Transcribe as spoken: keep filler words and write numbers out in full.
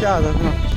lasciata, no?